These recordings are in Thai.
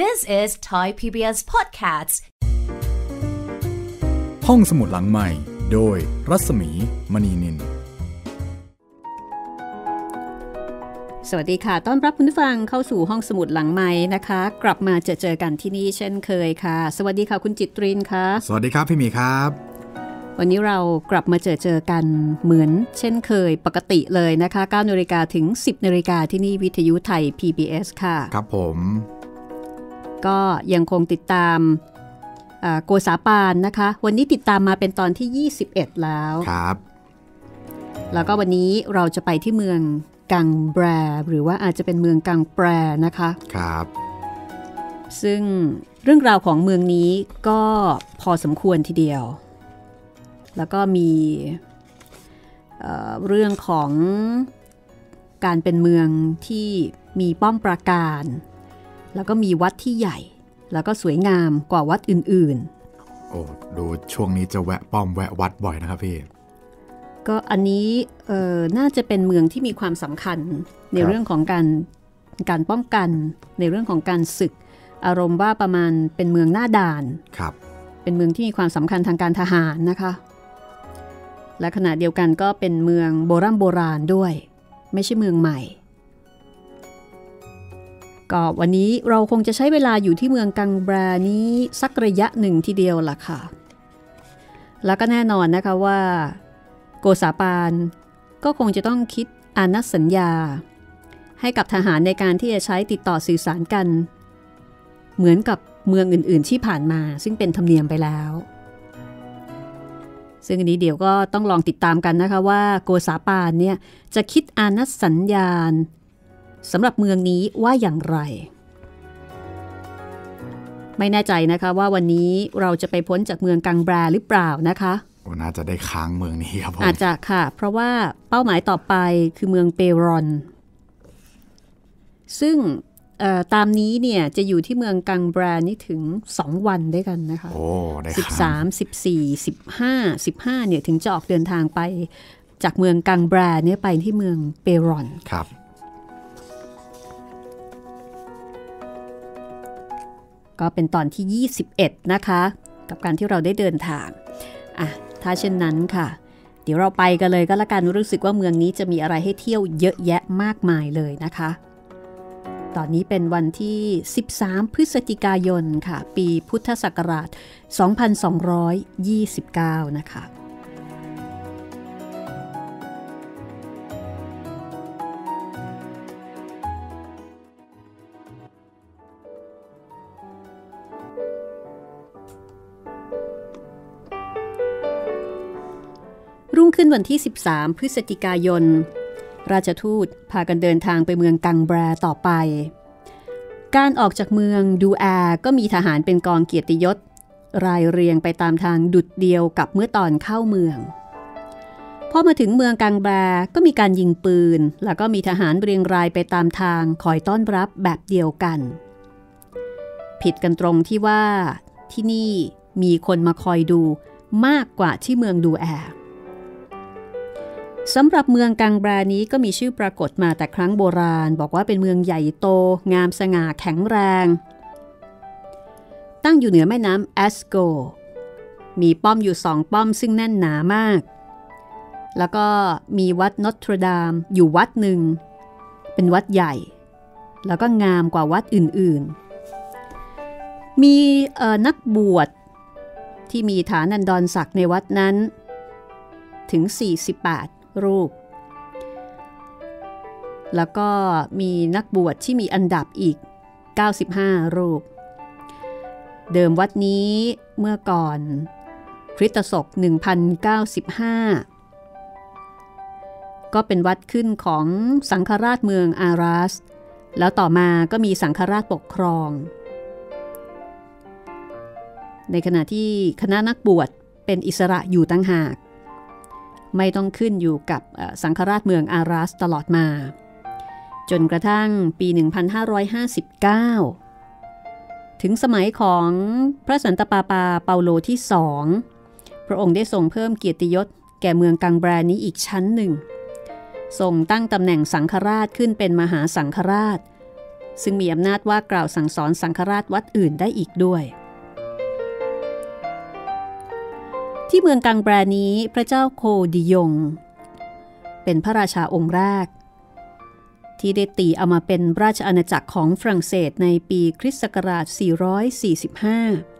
This is Thai PBS Podcasts ห้องสมุดหลังใหม่โดยรัศมีมณีนินสวัสดีค่ะต้อนรับคุณผู้ฟังเข้าสู่ห้องสมุดหลังใหม่นะคะกลับมาเจอกันที่นี่เช่นเคยค่ะสวัสดีค่ะคุณจิตรินค่ะสวัสดีครับพี่หมีครับวันนี้เรากลับมาเจอกันเหมือนเช่นเคยปกติเลยนะคะ 9:00 นถึง 10:00 นที่นี่วิทยุไทย PBS ค่ะครับผมก็ยังคงติดตามโกษาปานนะคะวันนี้ติดตามมาเป็นตอนที่21แล้วครับแล้วก็วันนี้เราจะไปที่เมืองกังแบรหรือว่าอาจจะเป็นเมืองกังแปรนะคะครับซึ่งเรื่องราวของเมืองนี้ก็พอสมควรทีเดียวแล้วก็มีเรื่องของการเป็นเมืองที่มีป้อมปราการแล้วก็มีวัดที่ใหญ่แล้วก็สวยงามกว่าวัดอื่นๆโอ้ดูช่วงนี้จะแวะป้อมแวะวัดบ่อยนะครับพี่ก็อันนี้น่าจะเป็นเมืองที่มีความสำคัญในเรื่องของการป้องกันในเรื่องของการศึกอารมณ์ว่าประมาณเป็นเมืองหน้าด่านครับเป็นเมืองที่มีความสำคัญทางการทหารนะคะและขณะเดียวกันก็เป็นเมืองโบราณด้วยไม่ใช่เมืองใหม่ก็วันนี้เราคงจะใช้เวลาอยู่ที่เมืองกังแบรนี้สักระยะหนึ่งทีเดียวล่ะค่ะแล้วก็แน่นอนนะคะว่าโกษาปานก็คงจะต้องคิดอานัตสัญญาให้กับทหารในการที่จะใช้ติดต่อสื่อสารกันเหมือนกับเมืองอื่นๆที่ผ่านมาซึ่งเป็นธรรมเนียมไปแล้วซึ่งอันนี้เดี๋ยวก็ต้องลองติดตามกันนะคะว่าโกษาปานเนี่ยจะคิดอานัตสัญญาสำหรับเมืองนี้ว่าอย่างไรไม่แน่ใจนะคะว่าวันนี้เราจะไปพ้นจากเมืองกังแบรหรือเปล่านะคะน่าจะได้ค้างเมืองนี้ครับผมอาจจะค่ะเพราะว่าเป้าหมายต่อไปคือเมืองเปรอนซึ่งตามนี้เนี่ยจะอยู่ที่เมืองกังแบรนี่ถึง2วันด้วยกันนะคะโอ้ได้ครับ13 14 15เนี่ยถึงจะออกเดินทางไปจากเมืองกังแบรเนี่ยไปที่เมืองเปรอนครับก็เป็นตอนที่21นะคะกับการที่เราได้เดินทางอ่ะถ้าเช่นนั้นค่ะเดี๋ยวเราไปกันเลยก็แล้วกันรู้สึกว่าเมืองนี้จะมีอะไรให้เที่ยวเยอะแยะมากมายเลยนะคะตอนนี้เป็นวันที่13พฤศจิกายนค่ะปีพุทธศักราช2229นะคะรุ่งขึ้นวันที่13พฤศจิกายนราชทูตพากันเดินทางไปเมืองกังแบรต่อไปการออกจากเมืองดูแอก็มีทหารเป็นกองเกียรติยศรายเรียงไปตามทางดุจเดียวกับเมื่อตอนเข้าเมืองพอมาถึงเมืองกังแบรก็มีการยิงปืนแล้วก็มีทหารเรียงรายไปตามทางคอยต้อนรับแบบเดียวกันผิดกันตรงที่ว่าที่นี่มีคนมาคอยดูมากกว่าที่เมืองดูแอสำหรับเมืองกังแบรนี้ก็มีชื่อปรากฏมาแต่ครั้งโบราณบอกว่าเป็นเมืองใหญ่โตงามสง่าแข็งแรงตั้งอยู่เหนือแม่น้ำแอสโกมีป้อมอยู่2ป้อมซึ่งแน่นหนามากแล้วก็มีวัดนอตรดามอยู่วัดหนึ่งเป็นวัดใหญ่แล้วก็งามกว่าวัดอื่นๆมีนักบวชที่มีฐานันดรศักดิ์ในวัดนั้นถึง48รูปแล้วก็มีนักบวชที่มีอันดับอีก95รูปเดิมวัดนี้เมื่อก่อนคริสตศก1095ก็เป็นวัดขึ้นของสังฆราชเมืองอารัสแล้วต่อมาก็มีสังฆราชปกครองในขณะที่คณะนักบวชเป็นอิสระอยู่ต่างหากไม่ต้องขึ้นอยู่กับสังฆราชเมืองอารัสตลอดมาจนกระทั่งปี1559ถึงสมัยของพระสันตะปาปาเปาโลที่2พระองค์ได้ทรงเพิ่มเกียรติยศแก่เมืองกังแบรนี้อีกชั้นหนึ่งทรงตั้งตำแหน่งสังฆราชขึ้นเป็นมหาสังฆราช ซึ่งมีอำนาจว่ากล่าวสั่งสอนสังฆราชวัดอื่นได้อีกด้วยที่เมืองกังแบรนี้พระเจ้าโคดิยงเป็นพระราชาองค์แรกที่ได้ตีเอามาเป็นราชอาณาจักรของฝรั่งเศสในปีคริสต์ศักราช445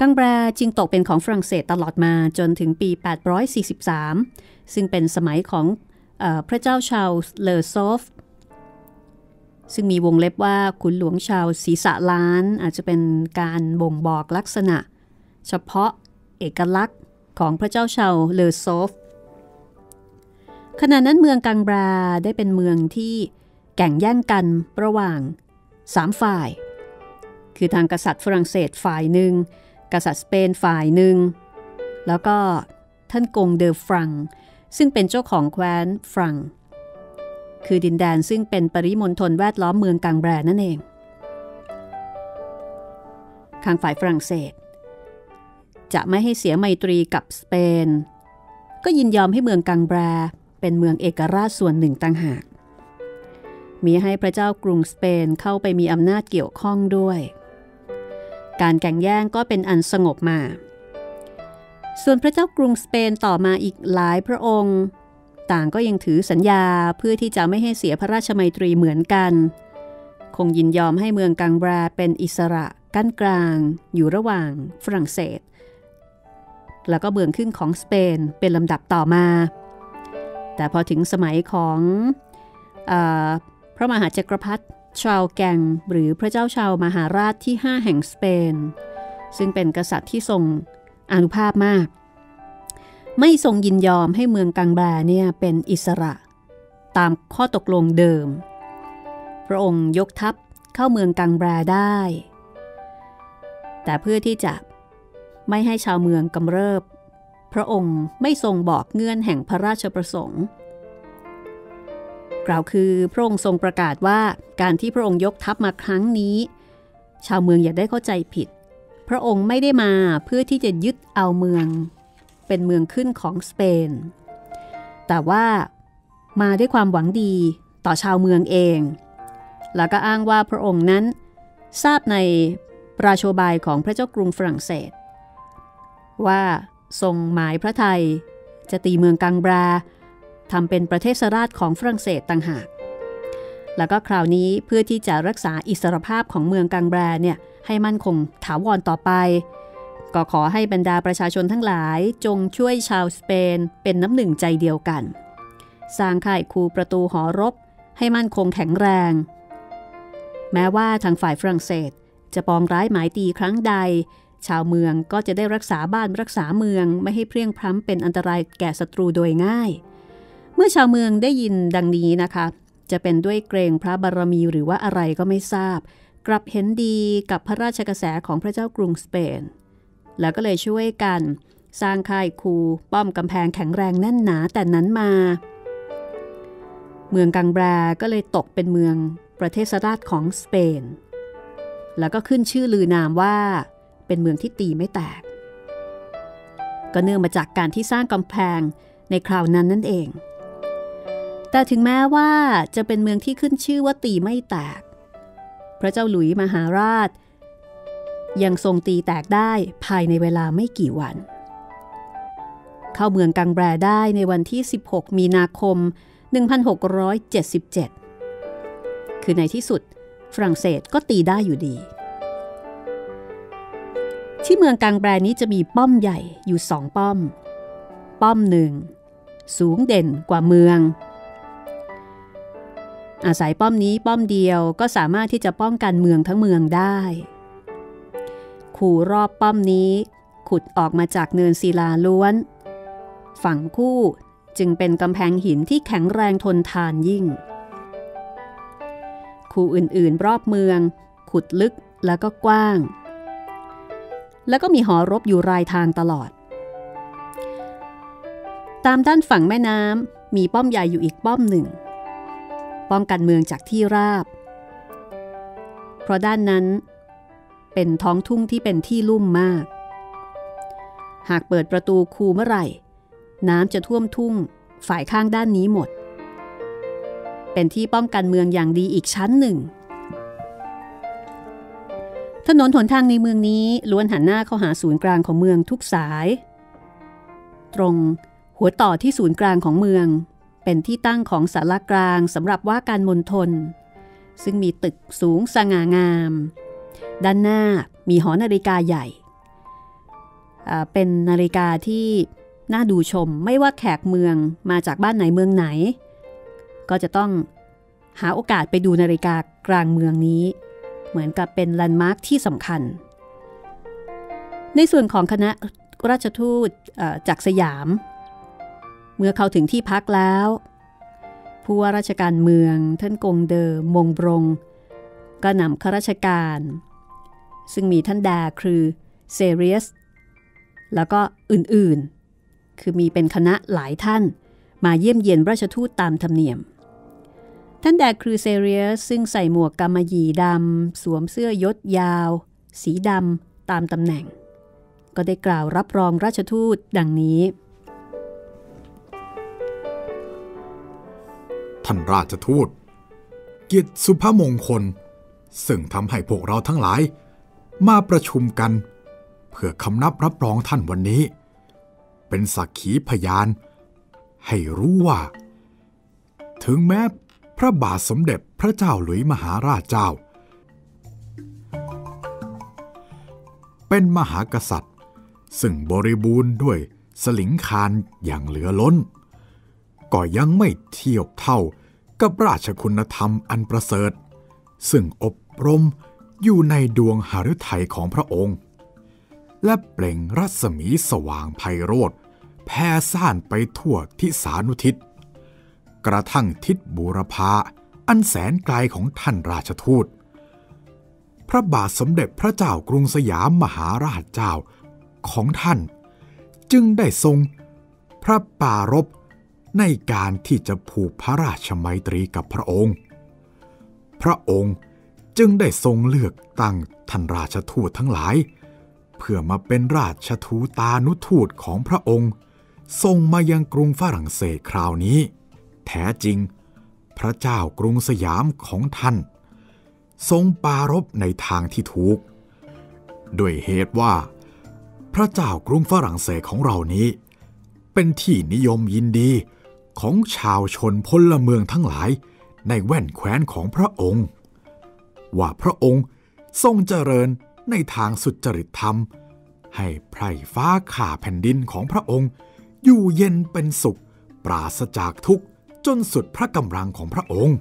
กังแบรจึงตกเป็นของฝรั่งเศสตลอดมาจนถึงปี843ซึ่งเป็นสมัยของพระเจ้าชาลส์เลอซอฟซึ่งมีวงเล็บว่าขุนหลวงชาวศีรษะล้านอาจจะเป็นการบ่งบอกลักษณะเฉพาะเอกลักษณ์ของพระเจ้าชาลส์เลอซอฟขณะนั้นเมืองกังแบรได้เป็นเมืองที่แข่งแย่งกันระหว่าง3ฝ่ายคือทางกษัตริย์ฝรั่งเศสฝ่ายหนึ่งกษัตริย์สเปนฝ่ายหนึ่งแล้วก็ท่านกงเดอฟรังซึ่งเป็นเจ้าของแคว้นฟรังคือดินแดนซึ่งเป็นปริมณฑลแวดล้อมเมืองกังแบรนั่นเองทางฝ่ายฝรั่งเศสจะไม่ให้เสียไมตรีกับสเปนก็ยินยอมให้เมืองกังแบรเป็นเมืองเอกราชส่วนหนึ่งต่างหากมีให้พระเจ้ากรุงสเปนเข้าไปมีอำนาจเกี่ยวข้องด้วยการแข่งแย่งก็เป็นอันสงบมาส่วนพระเจ้ากรุงสเปนต่อมาอีกหลายพระองค์ต่างก็ยังถือสัญญาเพื่อที่จะไม่ให้เสียพระราชไมตรีเหมือนกันคงยินยอมให้เมืองกังแบรเป็นอิสระกั้นกลางอยู่ระหว่างฝรั่งเศสแล้วก็เมืองขึ้นของสเปนเป็นลำดับต่อมาแต่พอถึงสมัยของพระมหาจักรพรรดิชาวแกงหรือพระเจ้าชาวมหาราชที่5แห่งสเปนซึ่งเป็นกษัตริย์ที่ทรงอานุภาพมากไม่ทรงยินยอมให้เมืองกังแบรเนี่ยเป็นอิสระตามข้อตกลงเดิมพระองค์ยกทัพเข้าเมืองกังแบรได้แต่เพื่อที่จะไม่ให้ชาวเมืองกำเริบพระองค์ไม่ทรงบอกเงื่อนแห่งพระราชประสงค์กล่าวคือพระองค์ทรงประกาศว่าการที่พระองค์ยกทัพมาครั้งนี้ชาวเมืองอย่าได้เข้าใจผิดพระองค์ไม่ได้มาเพื่อที่จะยึดเอาเมืองเป็นเมืองขึ้นของสเปนแต่ว่ามาด้วยความหวังดีต่อชาวเมืองเองแล้วก็อ้างว่าพระองค์นั้นทราบในราโชบายของพระเจ้ากรุงฝรั่งเศสว่าทรงหมายพระทัยจะตีเมืองกังแบรทำเป็นประเทศราชของฝรั่งเศสต่างหากแล้วก็คราวนี้เพื่อที่จะรักษาอิสรภาพของเมืองกังแบรเนี่ยให้มั่นคงถาวรต่อไปก็ขอให้บรรดาประชาชนทั้งหลายจงช่วยชาวสเปนเป็นน้ำหนึ่งใจเดียวกันสร้างค่ายคูประตูหอรบให้มั่นคงแข็งแรงแม้ว่าทางฝ่ายฝรั่งเศสจะปองร้ายหมายตีครั้งใดชาวเมืองก็จะได้รักษาบ้านรักษาเมืองไม่ให้เพลียงพล้ำเป็นอันตรายแก่ศัตรูโดยง่ายเมื่อชาวเมืองได้ยินดังนี้นะคะจะเป็นด้วยเกรงพระบารมีหรือว่าอะไรก็ไม่ทราบกลับเห็นดีกับพระราชกระแสของพระเจ้ากรุงสเปนแล้วก็เลยช่วยกันสร้างค่ายคูป้อมกำแพงแข็งแรงแน่นหนาแต่นั้นมาเมืองกังแบรก็เลยตกเป็นเมืองประเทศราชของสเปนแล้วก็ขึ้นชื่อลือนามว่าเป็นเมืองที่ตีไม่แตกก็เนื่องมาจากการที่สร้างกำแพงในคราวนั้นนั่นเองแต่ถึงแม้ว่าจะเป็นเมืองที่ขึ้นชื่อว่าตีไม่แตกพระเจ้าหลุยส์มหาราชยังทรงตีแตกได้ภายในเวลาไม่กี่วันเข้าเมืองกังแบรได้ในวันที่16มีนาคม1677คือในที่สุดฝรั่งเศสก็ตีได้อยู่ดีที่เมืองกังแบรนี้จะมีป้อมใหญ่อยู่2ป้อมป้อมหนึ่งสูงเด่นกว่าเมืองอาศัยป้อมนี้ป้อมเดียวก็สามารถที่จะป้องกันเมืองทั้งเมืองได้คูรอบป้อมนี้ขุดออกมาจากเนินศิลาล้วนฝั่งคู่จึงเป็นกำแพงหินที่แข็งแรงทนทานยิ่งคูอื่นๆรอบเมืองขุดลึกแล้วก็กว้างแล้วก็มีหอรบอยู่รายทางตลอดตามด้านฝั่งแม่น้ำมีป้อมใหญ่อยู่อีกป้อมหนึ่งป้องกันเมืองจากที่ราบเพราะด้านนั้นเป็นท้องทุ่งที่เป็นที่ลุ่มมากหากเปิดประตูคูเมื่อไหร่น้ำจะท่วมทุ่งฝ่ายข้างด้านนี้หมด เป็นที่ป้องกันเมืองอย่างดีอีกชั้นหนึ่งถนนหนทางในเมืองนี้ล้วนหันหน้าเข้าหาศูนย์กลางของเมืองทุกสายตรงหัวต่อที่ศูนย์กลางของเมืองเป็นที่ตั้งของศาลากลางสำหรับว่าการมณฑลซึ่งมีตึกสูงสง่างามด้านหน้ามีหอนาฬิกาใหญ่เป็นนาฬิกาที่น่าดูชมไม่ว่าแขกเมืองมาจากบ้านไหนเมืองไหนก็จะต้องหาโอกาสไปดูนาฬิกากลางเมืองนี้เหมือนกับเป็นแลนด์มาร์คที่สำคัญในส่วนของคณะราชทูตจากสยามเมื่อเข้าถึงที่พักแล้วผู้ว่าราชการเมืองท่านกงเดอมงบรงก็นำข้าราชการซึ่งมีท่านดาคือเซเรียสแล้วก็อื่นๆคือมีเป็นคณะหลายท่านมาเยี่ยมเยียนราชทูตตามธรรมเนียมท่านแดกครูเซเรียสซึ่งใส่หมวกกำมะหยี่ดำสวมเสื้อยศยาวสีดำตามตำแหน่งก็ได้กล่าวรับรองราชทูตดังนี้ท่านราชทูตเกียรติสุภมงคลซึ่งทำให้พวกเราทั้งหลายมาประชุมกันเพื่อคำนับรับรองท่านวันนี้เป็นสักขีพยานให้รู้ว่าถึงแม้พระบาทสมเด็จพระเจ้าหลุยส์มหาราชเจ้าเป็นมหากษัตริย์ซึ่งบริบูรณ์ด้วยสลิงคารอย่างเหลือล้นก็ยังไม่เทียบเท่ากับราชคุณธรรมอันประเสริฐซึ่งอบรมอยู่ในดวงหฤทัยของพระองค์และเปล่งรัศมีสว่างไพโรจน์แผ่ซ่านไปทั่วทิศานุทิศกระทั่งทิศบูรพาอันแสนไกลของท่านราชทูตพระบาทสมเด็จพระเจ้ากรุงสยามมหาราชเจ้าของท่านจึงได้ทรงพระปารภในการที่จะผูกพระราชไมตรีกับพระองค์พระองค์จึงได้ทรงเลือกตั้งท่านราชทูตทั้งหลายเพื่อมาเป็นราชทูตานุทูตของพระองค์ทรงมายังกรุงฝรั่งเศสคราวนี้แท้จริงพระเจ้ากรุงสยามของท่านทรงปารภในทางที่ถูกด้วยเหตุว่าพระเจ้ากรุงฝรั่งเศสของเรานี้เป็นที่นิยมยินดีของชาวชนพลเมืองทั้งหลายในแว่นแคว้นของพระองค์ว่าพระองค์ทรงเจริญในทางสุจริตธรรมให้ไพร่ฟ้าข่าแผ่นดินของพระองค์อยู่เย็นเป็นสุขปราศจากทุกข์จนสุดพระกำลังของพระองค์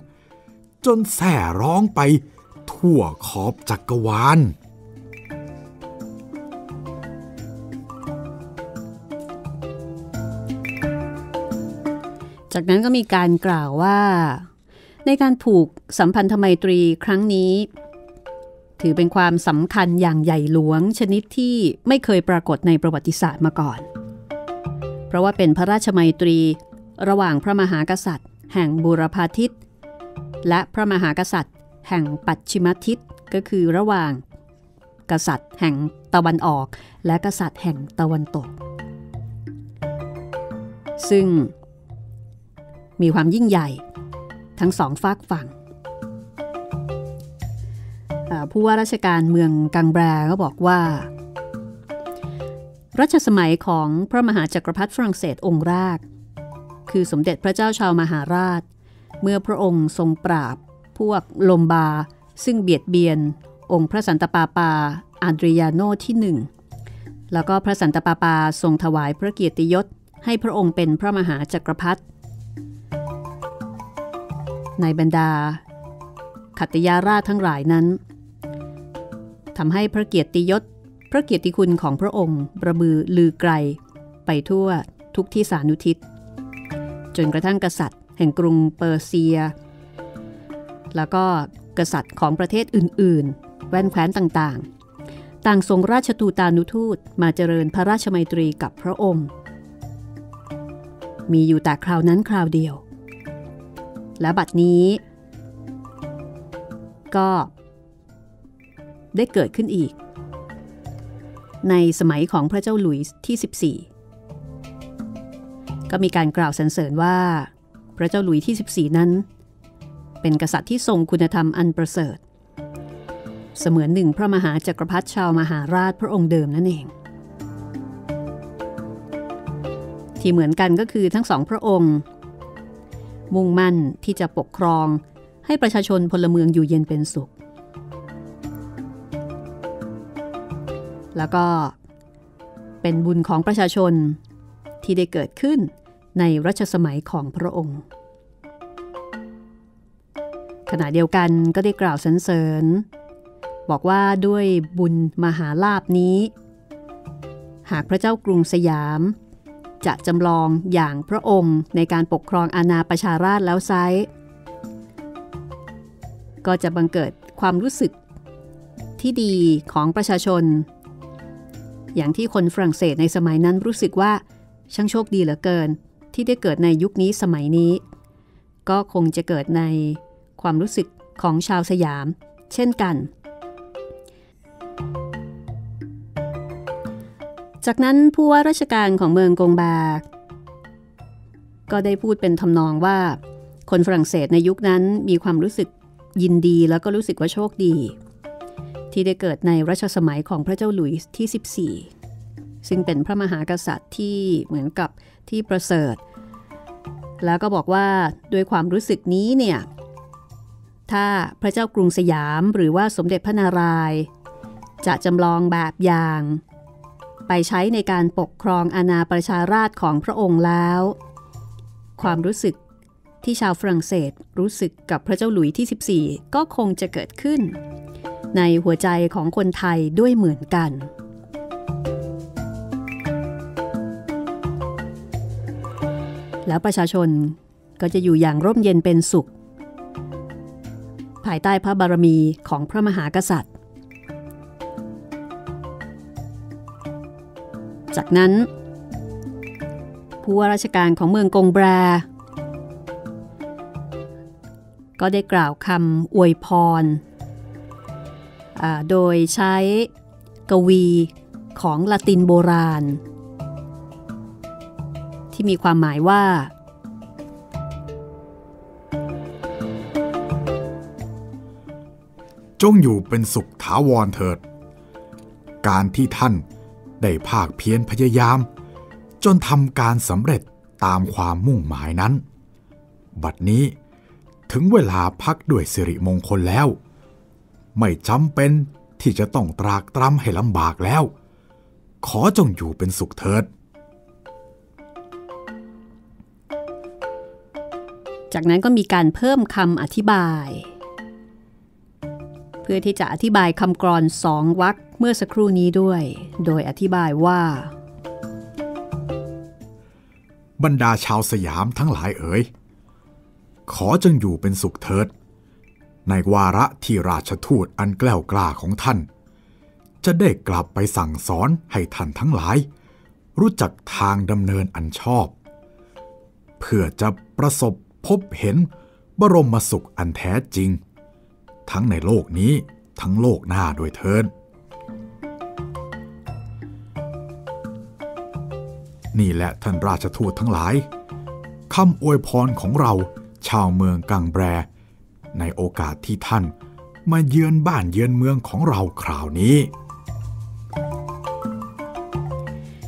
จนแส่ร้องไปทั่วขอบจักรวาลจากนั้นก็มีการกล่าวว่าในการผูกสัมพันธไมตรีครั้งนี้ถือเป็นความสำคัญอย่างใหญ่หลวงชนิดที่ไม่เคยปรากฏในประวัติศาสตร์มาก่อนเพราะว่าเป็นพระราชไมตรีระหว่างพระมหากษัตริย์แห่งบูรพาทิศและพระมหากษัตริย์แห่งปัจฉิมทิศก็คือระหว่างกษัตริย์แห่งตะวันออกและกษัตริย์แห่งตะวันตกซึ่งมีความยิ่งใหญ่ทั้งสองฝากฝั่งผู้ว่าราชการเมืองกังแบรก็บอกว่ารัชสมัยของพระมหาจักรพรรดิฝรั่งเศสองค์แรกคือสมเด็จพระเจ้าชาวมหาราชเมื่อพระองค์ทรงปราบพวกลมบาซึ่งเบียดเบียนองค์พระสันตะปาปาอันเดรียโนที่หนึ่งแล้วก็พระสันตะปาปาทรงถวายพระเกียรติยศให้พระองค์เป็นพระมหาจักรพรรดิในบรรดาขัตติยาราชทั้งหลายนั้นทำให้พระเกียรติยศพระเกียรติคุณของพระองค์ประบือลือไกลไปทั่วทุกที่สานุทิศจนกระทั่งกษัตริย์แห่งกรุงเปอร์เซียแล้วก็กษัตริย์ของประเทศอื่นๆแว่นแคว้นต่างๆต่างทรงราชทูตานุทูตมาเจริญพระราชไมตรีกับพระองค์มีอยู่แต่คราวนั้นคราวเดียวและบัดนี้ก็ได้เกิดขึ้นอีกในสมัยของพระเจ้าหลุยส์ที่14ก็มีการกล่าวสรรเสริญว่าพระเจ้าหลุยส์ที่14นั้น เป็นกษัตริย์ที่ทรงคุณธรรมอันประเสริฐเสมือนหนึ่งพระมหาจักรพรรดิชาวมหาราชพระองค์เดิมนั่นเองที่เหมือนกันก็คือทั้งสองพระองค์มุ่งมั่นที่จะปกครองให้ประชาชนพลเมืองอยู่เย็นเป็นสุขแล้วก็เป็นบุญของประชาชนที่ได้เกิดขึ้นในรัชสมัยของพระองค์ขณะเดียวกันก็ได้กล่าวสรรเสริญบอกว่าด้วยบุญมหาลาภนี้หากพระเจ้ากรุงสยามจะจำลองอย่างพระองค์ในการปกครองอาณาประชาราษฎร์แล้วไซร้ก็จะบังเกิดความรู้สึกที่ดีของประชาชนอย่างที่คนฝรั่งเศสในสมัยนั้นรู้สึกว่าช่างโชคดีเหลือเกินที่ได้เกิดในยุคนี้สมัยนี้ก็คงจะเกิดในความรู้สึกของชาวสยามเช่นกันจากนั้นผู้ว่าราชการของเมืองกงบาก็ได้พูดเป็นทำนองว่าคนฝรั่งเศสในยุคนั้นมีความรู้สึกยินดีแล้วก็รู้สึกว่าโชคดีที่ได้เกิดในรัชสมัยของพระเจ้าหลุยส์ที่14ซึ่งเป็นพระมหากษัตริย์ที่เหมือนกับที่ประเสริฐแล้วก็บอกว่าด้วยความรู้สึกนี้เนี่ยถ้าพระเจ้ากรุงสยามหรือว่าสมเด็จพระนารายณ์จะจำลองแบบอย่างไปใช้ในการปกครองอาณาประชาราษฎร์ของพระองค์แล้วความรู้สึกที่ชาวฝรั่งเศสรู้สึกกับพระเจ้าหลุยส์ที่14ก็คงจะเกิดขึ้นในหัวใจของคนไทยด้วยเหมือนกันแล้วประชาชนก็จะอยู่อย่างร่มเย็นเป็นสุขภายใต้พระบารมีของพระมหากษัตริย์จากนั้นผู้ว่าราชการของเมืองกงแบรก็ได้กล่าวคำอวยพรโดยใช้กวีของละตินโบราณที่มีความหมายว่าจงอยู่เป็นสุขถาวรเถิดการที่ท่านได้ภาคเพียรพยายามจนทำการสำเร็จตามความมุ่งหมายนั้นบัดนี้ถึงเวลาพักด้วยสิริมงคลแล้วไม่จำเป็นที่จะต้องตรากตรำให้ลำบากแล้วขอจงอยู่เป็นสุขเถิดจากนั้นก็มีการเพิ่มคำอธิบายเพื่อที่จะอธิบายคำกรอนสองวรรคเมื่อสักครู่นี้ด้วยโดยอธิบายว่าบรรดาชาวสยามทั้งหลายเอ๋ยขอจงอยู่เป็นสุขเถิดในวาระที่ราชทูตอันแกล้วกล้าของท่านจะได้กลับไปสั่งสอนให้ท่านทั้งหลายรู้จักทางดำเนินอันชอบเพื่อจะประสบพบเห็นบรมสุขอันแท้จริงทั้งในโลกนี้ทั้งโลกหน้าด้วยเถิดนี่แหละท่านราชทูตทั้งหลายคำอวยพรของเราชาวเมืองกังแบรในโอกาสที่ท่านมาเยือนบ้านเยือนเมืองของเราคราวนี้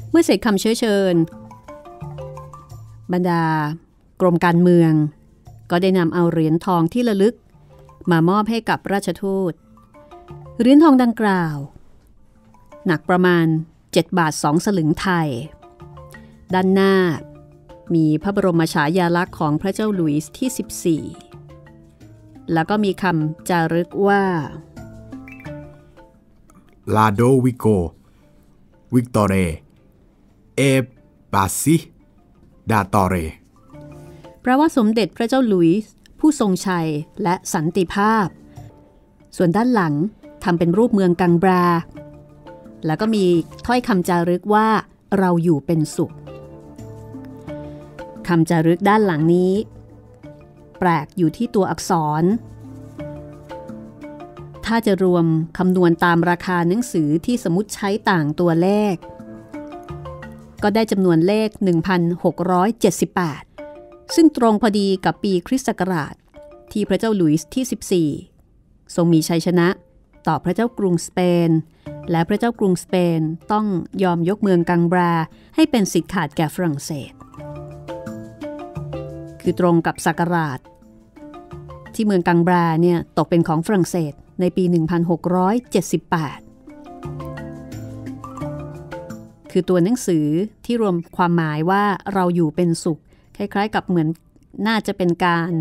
เมื่อเสร็จคำเชิญบรรดากรมการเมืองก็ได้นำเอาเหรียญทองที่ระลึกมามอบให้กับราชทูตเหรียญทองดังกล่าวหนักประมาณ7 บาท 2 สลึงไทยด้านหน้ามีพระบรมฉายาลักษณ์ของพระเจ้าหลุยส์ที่14แล้วก็มีคำจารึกว่าลาโดวิโกวิกตอเรเอปาซิดาตอเรแปลว่าสมเด็จพระเจ้าหลุยส์ผู้ทรงชัยและสันติภาพส่วนด้านหลังทำเป็นรูปเมืองกังบราแล้วก็มีถ้อยคำจารึกว่าเราอยู่เป็นสุขคำจารึกด้านหลังนี้แปลกอยู่ที่ตัวอักษรถ้าจะรวมคำนวณตามราคาหนังสือที่สมมติใช้ต่างตัวเลขก็ได้จำนวนเลข 1,678 ซึ่งตรงพอดีกับปีคริสต์ศักราช ที่พระเจ้าหลุยส์ที่14ทรงมีชัยชนะต่อพระเจ้ากรุงสเปนและพระเจ้ากรุงสเปนต้องยอมยกเมืองกังบราให้เป็นสิทธิ์ขาดแก่ฝรั่งเศสคือตรงกับศักราชที่เมืองกังบราเนี่ยตกเป็นของฝรั่งเศสในปี 1678 คือตัวหนังสือที่รวมความหมายว่าเราอยู่เป็นสุขคล้ายๆกับเหมือนน่าจะเป็นการ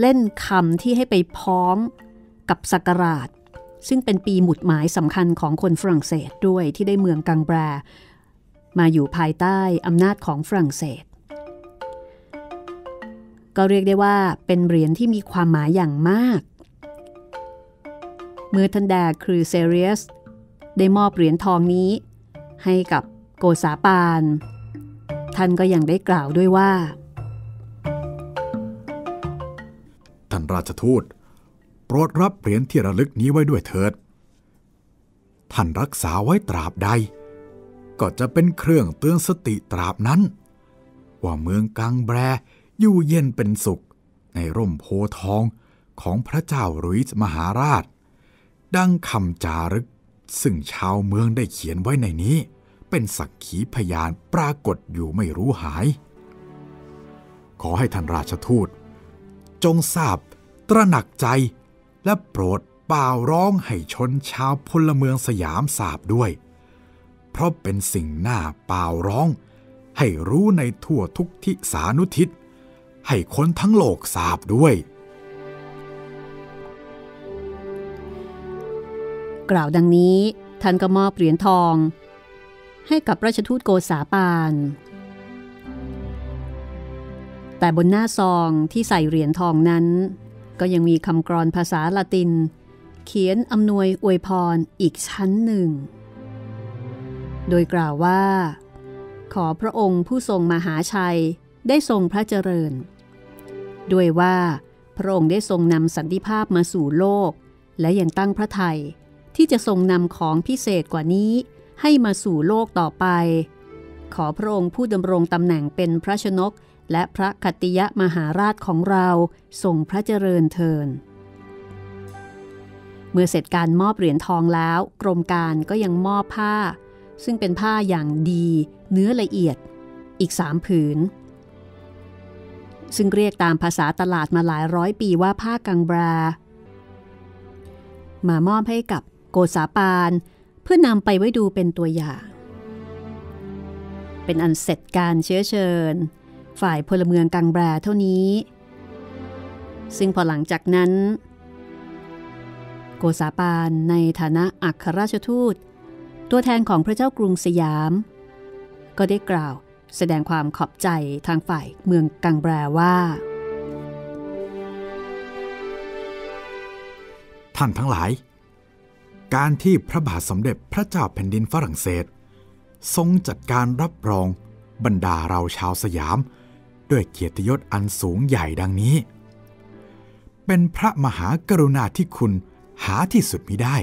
เล่นคำที่ให้ไปพ้องกับศักราชซึ่งเป็นปีหมุดหมายสำคัญของคนฝรั่งเศสด้วยที่ได้เมืองกังบรามาอยู่ภายใต้อำนาจของฝรั่งเศสก็เรียกได้ว่าเป็นเหรียญที่มีความหมายอย่างมากเมื่อท่านแดครูเซเรียสได้มอบเหรียญทองนี้ให้กับโกษาปานท่านก็ยังได้กล่าวด้วยว่าท่านราชทูตโปรดรับเหรียญที่ระลึกนี้ไว้ด้วยเถิดท่านรักษาไว้ตราบใดก็จะเป็นเครื่องเตือนสติตราบนั้นว่าเมืองกังแบรอยู่เย็นเป็นสุขในร่มโพธิ์ทองของพระเจ้าหลุยส์มหาราชดังคำจารึกซึ่งชาวเมืองได้เขียนไว้ในนี้เป็นสักขีพยานปรากฏอยู่ไม่รู้หายขอให้ท่านราชทูตจงทราบตระหนักใจและโปรดเป่าร้องให้ชนชาวพลเมืองสยามทราบด้วยเพราะเป็นสิ่งน่าเป่าร้องให้รู้ในทั่วทุกทิศานุทิศให้คนทั้งโลกทราบด้วยกล่าวดังนี้ท่านก็มอบเหรียญทองให้กับราชทูตโกษาปานแต่บนหน้าซองที่ใส่เหรียญทองนั้นก็ยังมีคำกรอนภาษาละตินเขียนอำนวยอวยพรอีกชั้นหนึ่งโดยกล่าวว่าขอพระองค์ผู้ทรงมหาชัยได้ทรงพระเจริญด้วยว่าพระองค์ได้ทรงนำสันติภาพมาสู่โลกและยังตั้งพระทัยที่จะทรงนำของพิเศษกว่านี้ให้มาสู่โลกต่อไปขอพระองค์ผู้ดำรงตำแหน่งเป็นพระชนกและพระขัตติยมหาราชของเราทรงพระเจริญเทินเมื่อเสร็จการมอบเหรียญทองแล้วกรมการก็ยังมอบผ้าซึ่งเป็นผ้าอย่างดีเนื้อละเอียดอีก3ผืนซึ่งเรียกตามภาษาตลาดมาหลายร้อยปีว่าผ้ากังบรามามอบให้กับโกษาปานเพื่อนำไปไว้ดูเป็นตัวอย่างเป็นอันเสร็จการเชื้อเชิญฝ่ายพลเมืองกังบราเท่านี้ซึ่งพอหลังจากนั้นโกษาปานในฐานะอัครราชทูตตัวแทนของพระเจ้ากรุงสยามก็ได้กล่าวแสดงความขอบใจทางฝ่ายเมืองกังบราว่าท่านทั้งหลายการที่พระบาทสมเด็จพระเจ้าแผ่นดินฝรั่งเศสทรงจัดการรับรองบรรดาเราชาวสยามด้วยเกียรติยศอันสูงใหญ่ดังนี้เป็นพระมหากรุณาธิคุณหาที่สุดมิได้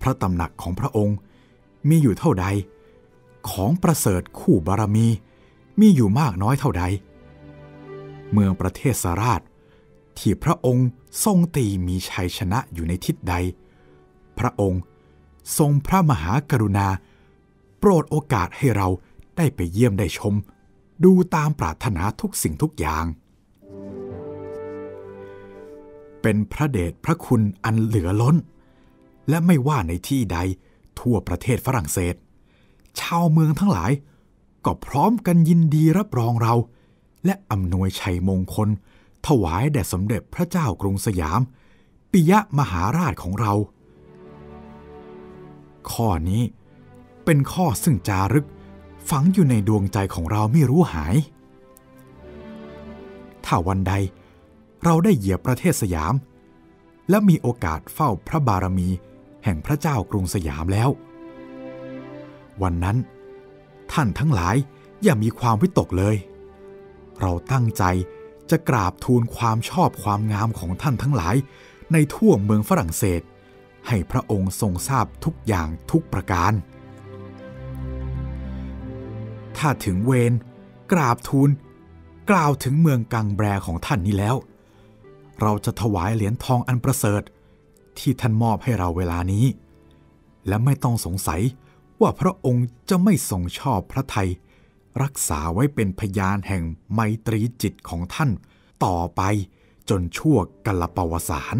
พระตำหนักของพระองค์มีอยู่เท่าใดของประเสริฐคู่บารมีมีอยู่มากน้อยเท่าใดเมืองประเทศสราชที่พระองค์ทรงตีมีชัยชนะอยู่ในทิศใดพระองค์ทรงพระมหากรุณาโปรดโอกาสให้เราได้ไปเยี่ยมได้ชมดูตามปรารถนาทุกสิ่งทุกอย่างเป็นพระเดชพระคุณอันเหลือล้นและไม่ว่าในที่ใดทั่วประเทศฝรั่งเศสชาวเมืองทั้งหลายก็พร้อมกันยินดีรับรองเราและอำนวยชัยมงคลถวายแด่สมเด็จพระเจ้ากรุงสยามปิยมหาราชของเราข้อนี้เป็นข้อซึ่งจารึกฝังอยู่ในดวงใจของเราไม่รู้หายถ้าวันใดเราได้เหยียบประเทศสยามและมีโอกาสเฝ้าพระบารมีแห่งพระเจ้ากรุงสยามแล้ววันนั้นท่านทั้งหลายอย่ามีความวิตกเลยเราตั้งใจจะกราบทูลความชอบความงามของท่านทั้งหลายในทั่วเมืองฝรั่งเศสให้พระองค์ทรงทราบทุกอย่างทุกประการถ้าถึงเวรกราบทูล กล่าวถึงเมืองกังแบรของท่านนี้แล้วเราจะถวายเหรียญทองอันประเสริฐที่ท่านมอบให้เราเวลานี้และไม่ต้องสงสัยว่าพระองค์จะไม่ทรงชอบพระทัยรักษาไว้เป็นพยานแห่งไมตรีจิตของท่านต่อไปจนชั่วกาลปวสาน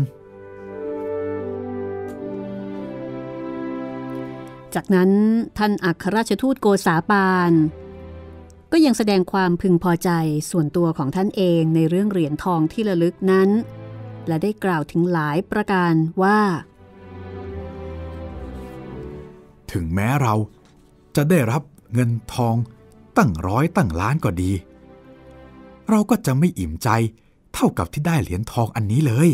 จากนั้นท่านอัครราชทูตโกษาปานก็ยังแสดงความพึงพอใจส่วนตัวของท่านเองในเรื่องเหรียญทองที่ระลึกนั้นและได้กล่าวถึงหลายประการว่าถึงแม้เราจะได้รับเงินทองตั้งร้อยตั้งล้านก็ดีเราก็จะไม่อิ่มใจเท่ากับที่ได้เหรียญทองอันนี้เลย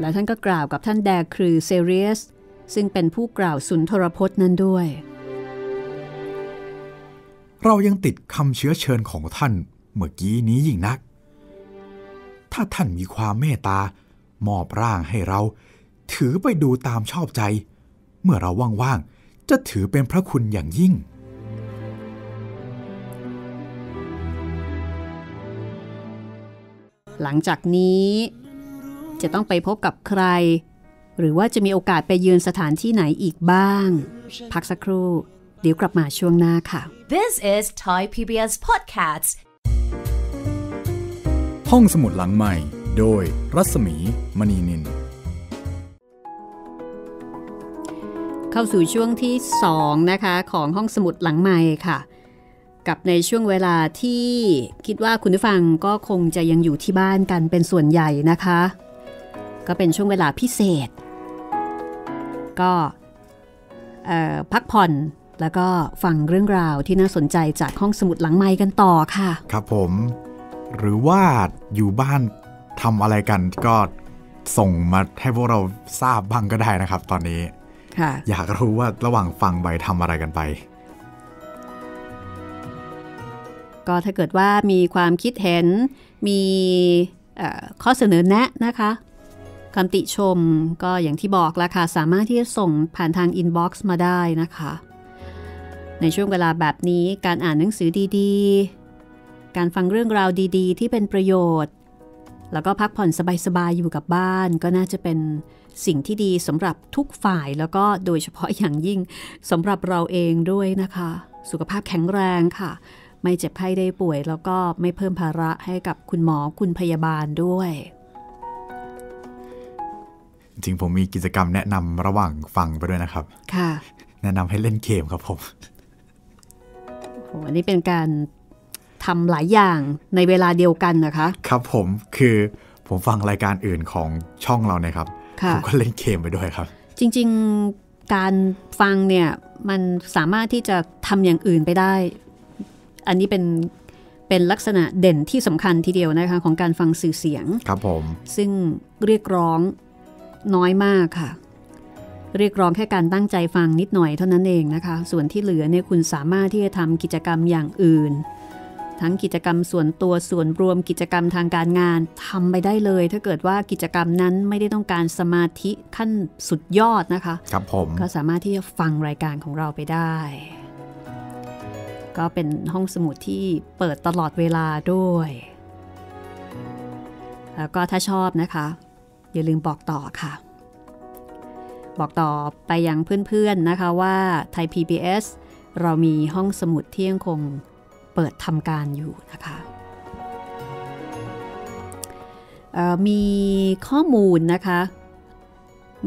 และท่านก็กล่าวกับท่านแดครือเซเรียสซึ่งเป็นผู้กล่าวสุนทรพจน์นั้นด้วยเรายังติดคำเชื้อเชิญของท่านเมื่อกี้นี้ยิ่งนักถ้าท่านมีความเมตตามอบร่างให้เราถือไปดูตามชอบใจเมื่อเราว่างๆจะถือเป็นพระคุณอย่างยิ่งหลังจากนี้จะต้องไปพบกับใครหรือว่าจะมีโอกาสไปเยือนสถานที่ไหนอีกบ้างพักสักครู่เดี๋ยวกลับมาช่วงหน้าค่ะ This is Thai PBS Podcast ห้องสมุดหลังใหม่โดยรัศมีมณีนินเข้าสู่ช่วงที่2นะคะของห้องสมุดหลังใหม่ค่ะกับในช่วงเวลาที่คิดว่าคุณผู้ฟังก็คงจะยังอยู่ที่บ้านกันเป็นส่วนใหญ่นะคะก็เป็นช่วงเวลาพิเศษก็พักผ่อนแล้วก็ฟังเรื่องราวที่น่าสนใจจากห้องสมุดหลังไมค์กันต่อค่ะครับผมหรือว่าอยู่บ้านทำอะไรกันก็ส่งมาให้พวกเราทราบบ้างก็ได้นะครับตอนนี้อยากรู้ว่าระหว่างฟังไปทำอะไรกันไปก็ถ้าเกิดว่ามีความคิดเห็นมีข้อเสนอแนะนะคะคำติชมก็อย่างที่บอกแล้วค่ะสามารถที่จะส่งผ่านทางอินบ็อกซ์มาได้นะคะในช่วงเวลาแบบนี้การอ่านหนังสือดีๆการฟังเรื่องราวดีๆที่เป็นประโยชน์แล้วก็พักผ่อนสบายๆอยู่กับบ้านก็น่าจะเป็นสิ่งที่ดีสำหรับทุกฝ่ายแล้วก็โดยเฉพาะอย่างยิ่งสำหรับเราเองด้วยนะคะสุขภาพแข็งแรงค่ะไม่เจ็บไข้ได้ป่วยแล้วก็ไม่เพิ่มภาระให้กับคุณหมอคุณพยาบาลด้วยจริงผมมีกิจกรรมแนะนำระหว่างฟังไปด้วยนะครับค่ะแนะนำให้เล่นเกมครับผมอันนี้เป็นการทำหลายอย่างในเวลาเดียวกันนะคะครับผมคือผมฟังรายการอื่นของช่องเราเนี่ยครับผมก็เล่นเกมไปด้วยครับจริงๆการฟังเนี่ยมันสามารถที่จะทำอย่างอื่นไปได้อันนี้เป็นลักษณะเด่นที่สำคัญทีเดียวนะคะของการฟังสื่อเสียงครับผมซึ่งเรียกร้องน้อยมากค่ะเรียกร้องแค่การตั้งใจฟังนิดหน่อยเท่านั้นเองนะคะส่วนที่เหลือเนี่ยคุณสามารถที่จะทำกิจกรรมอย่างอื่นทั้งกิจกรรมส่วนตัวส่วนรวมกิจกรรมทางการงานทำไปได้เลยถ้าเกิดว่ากิจกรรมนั้นไม่ได้ต้องการสมาธิขั้นสุดยอดนะคะครับผมก็สามารถที่จะฟังรายการของเราไปได้ก็เป็นห้องสมุดที่เปิดตลอดเวลาด้วยแล้วก็ถ้าชอบนะคะอย่าลืมบอกต่อค่ะบอกต่อไปยังเพื่อนๆนะคะว่าไทย PBS เรามีห้องสมุดที่ยังคงเปิดทำการอยู่นะคะมีข้อมูลนะคะ